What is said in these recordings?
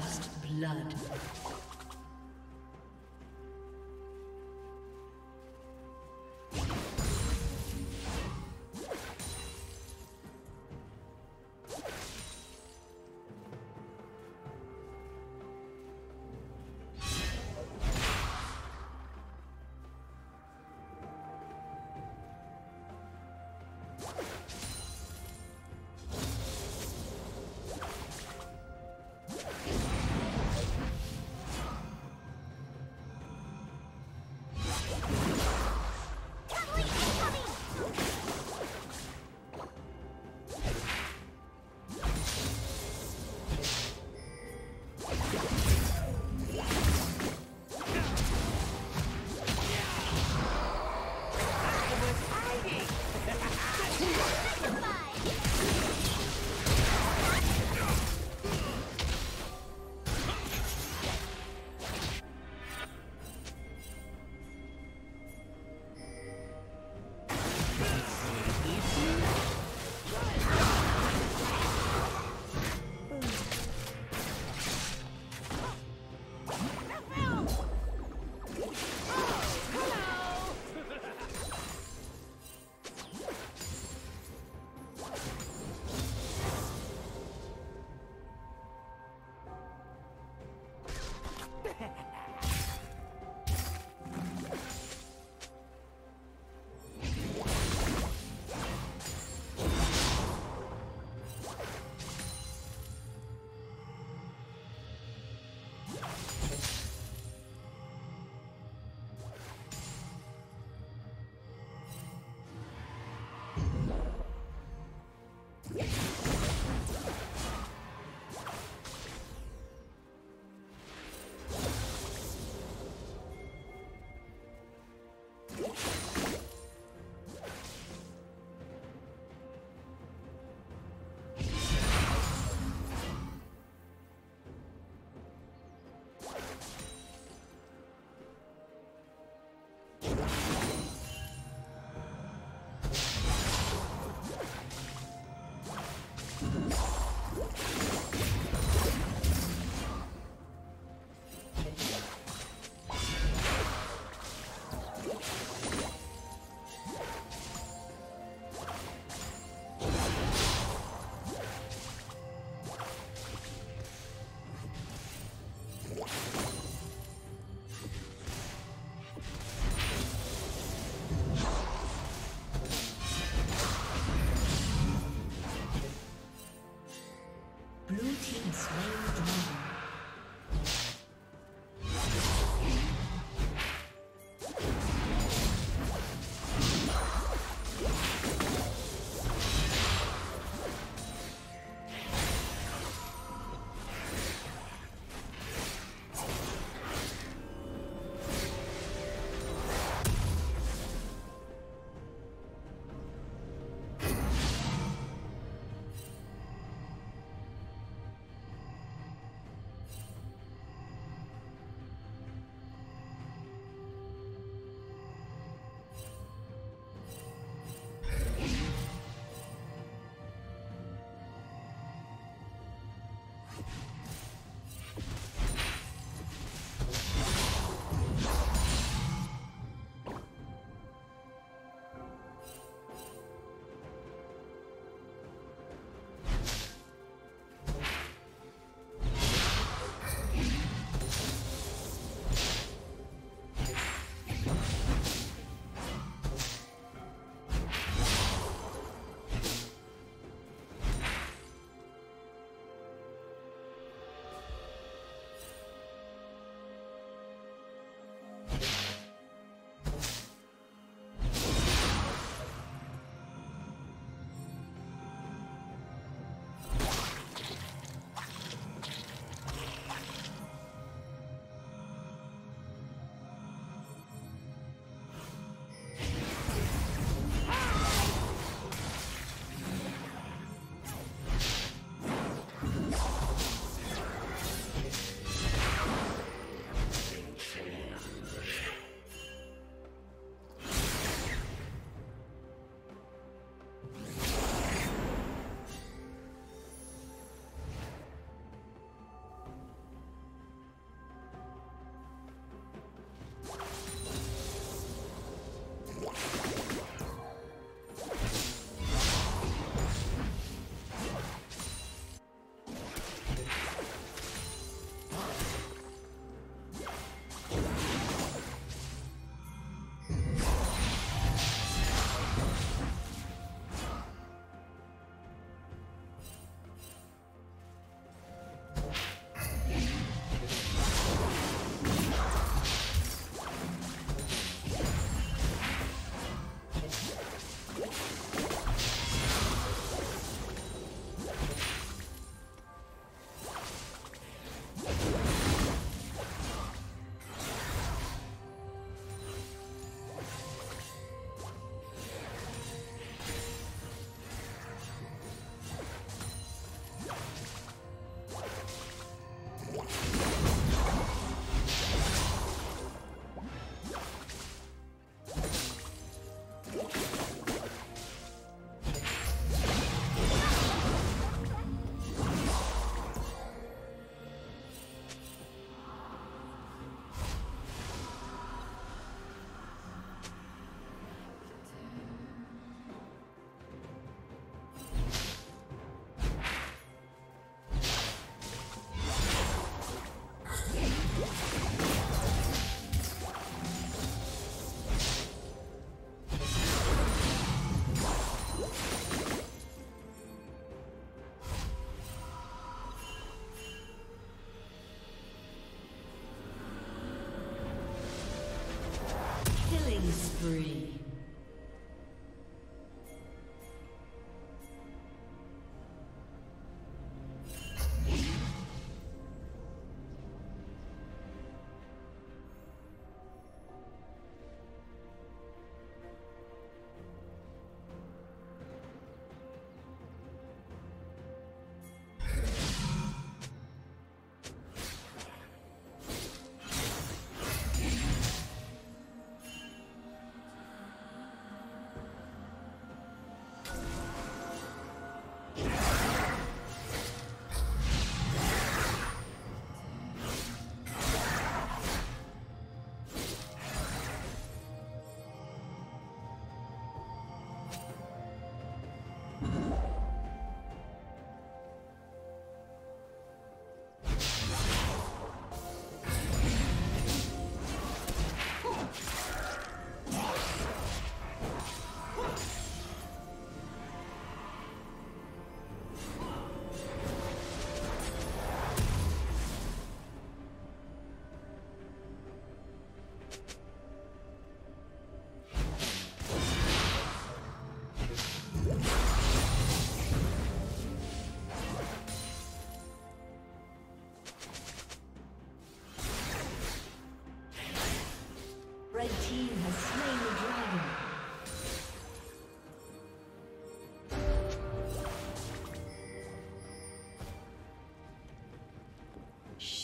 First blood.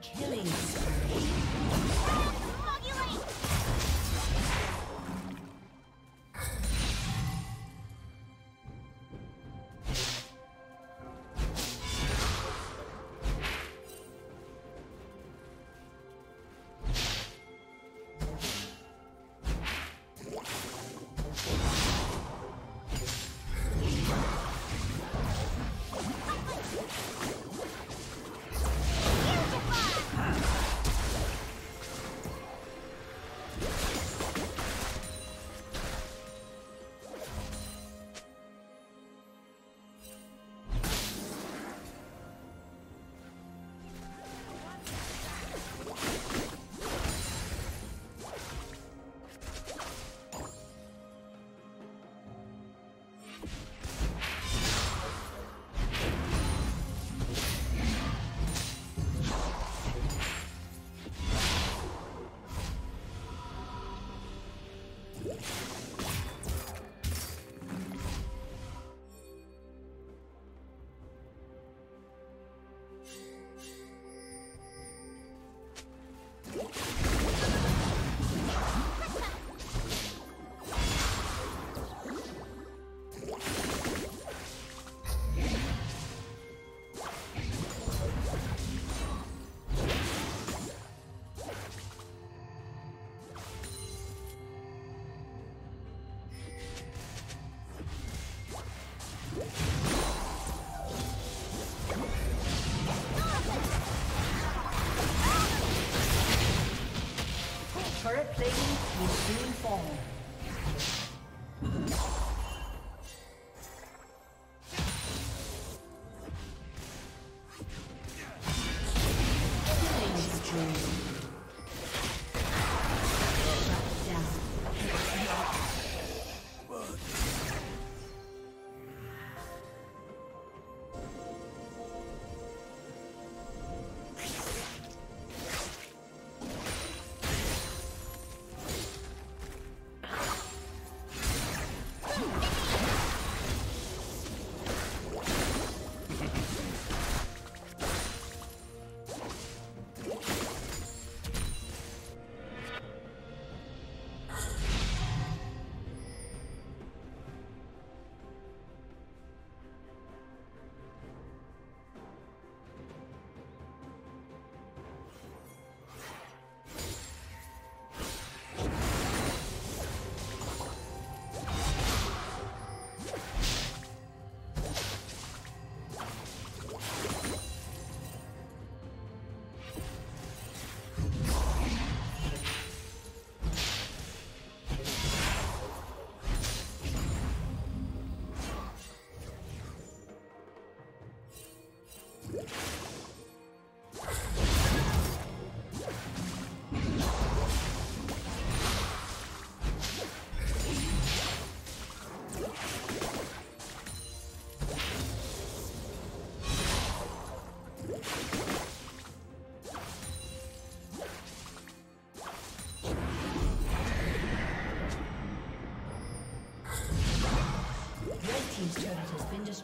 Killing spree.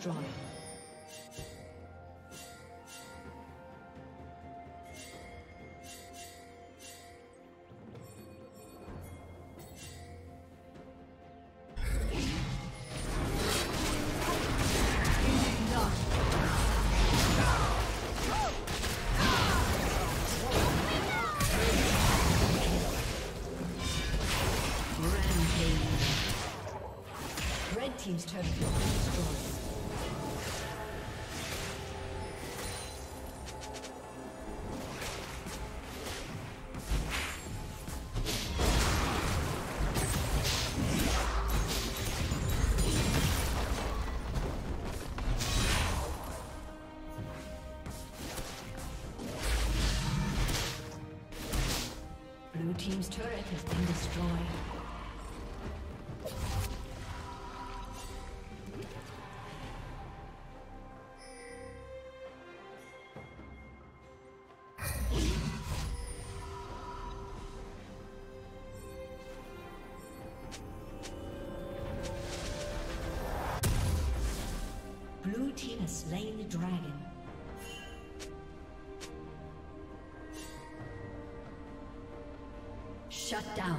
Drawing. Red team's turret has been destroyed. Team's turret has been destroyed. slain the dragon. Shut down.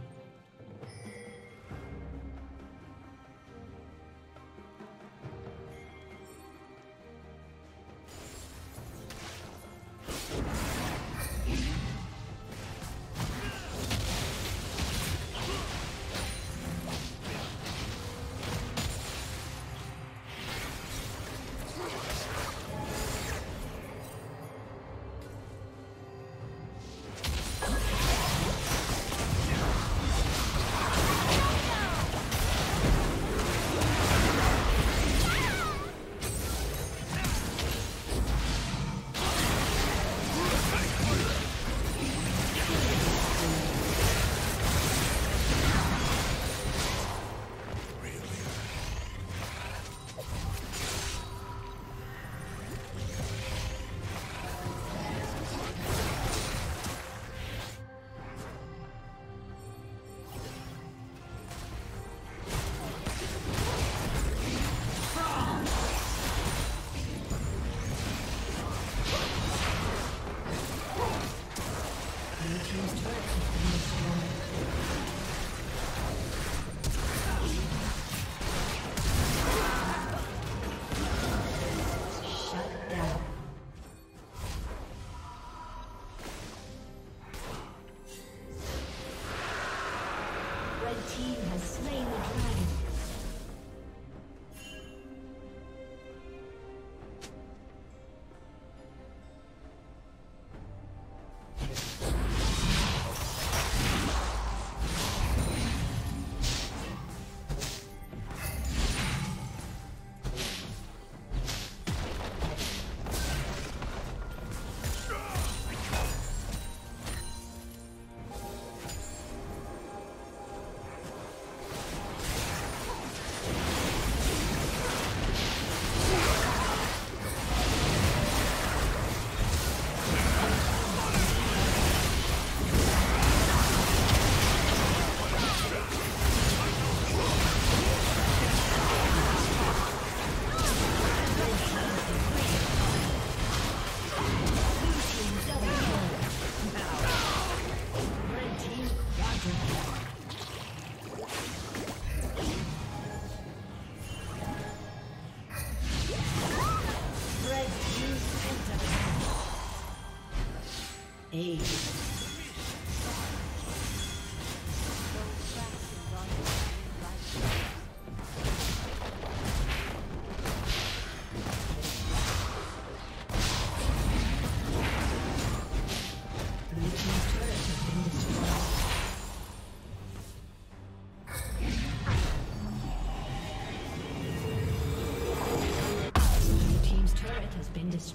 Ace.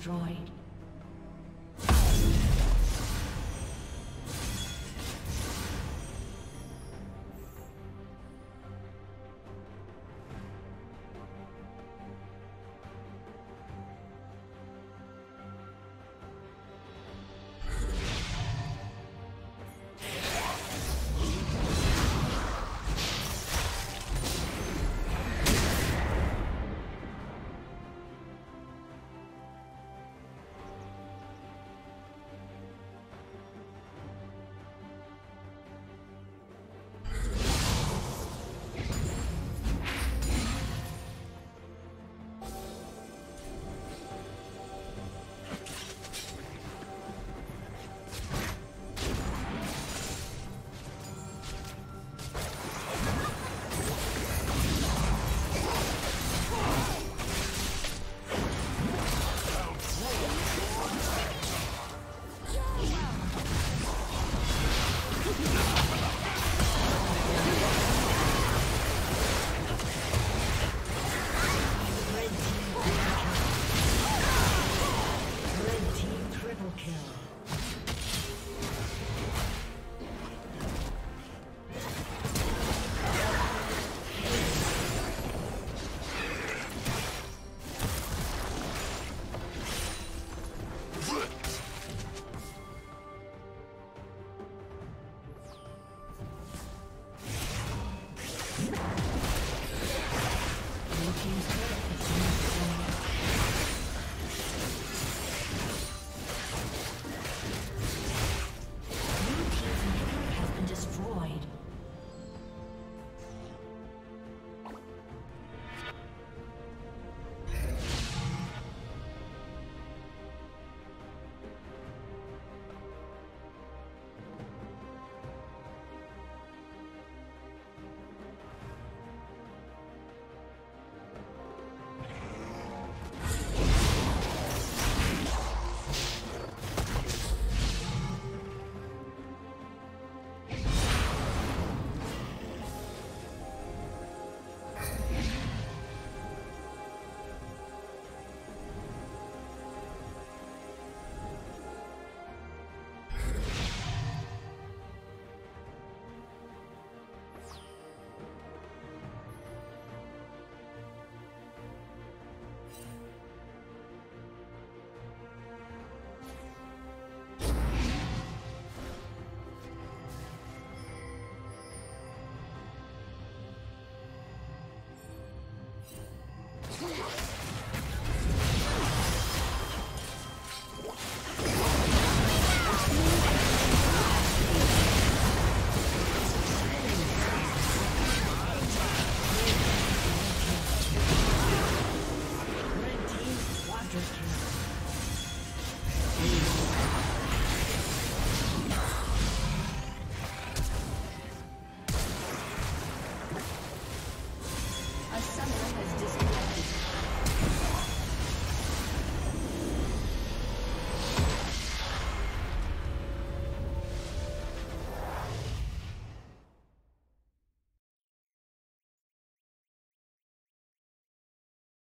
Destroyed.